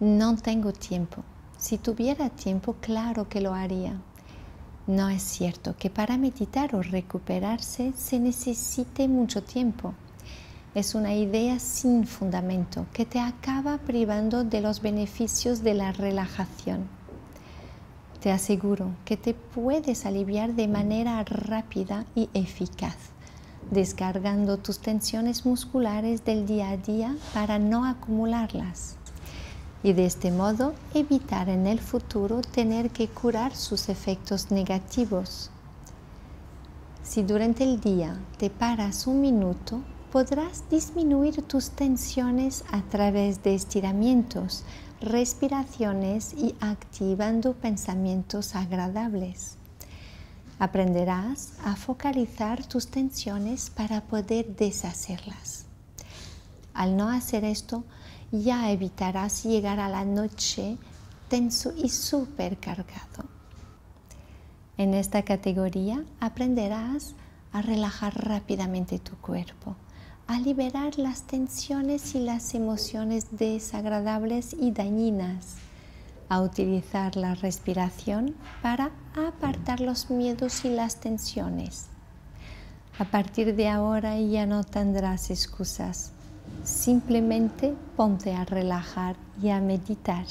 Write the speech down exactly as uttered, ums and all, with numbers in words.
no tengo tiempo. Si tuviera tiempo, claro que lo haría. No es cierto que para meditar o recuperarse se necesite mucho tiempo. Es una idea sin fundamento que te acaba privando de los beneficios de la relajación. Te aseguro que te puedes aliviar de manera rápida y eficaz, descargando tus tensiones musculares del día a día para no acumularlas y de este modo evitar en el futuro tener que curar sus efectos negativos. Si durante el día te paras un minuto, podrás disminuir tus tensiones a través de estiramientos, respiraciones y activando pensamientos agradables. Aprenderás a focalizar tus tensiones para poder deshacerlas. Al no hacer esto, ya evitarás llegar a la noche tenso y supercargado. En esta categoría aprenderás a relajar rápidamente tu cuerpo, a liberar las tensiones y las emociones desagradables y dañinas, a utilizar la respiración para apartar los miedos y las tensiones. A partir de ahora ya no tendrás excusas, simplemente ponte a relajar y a meditar.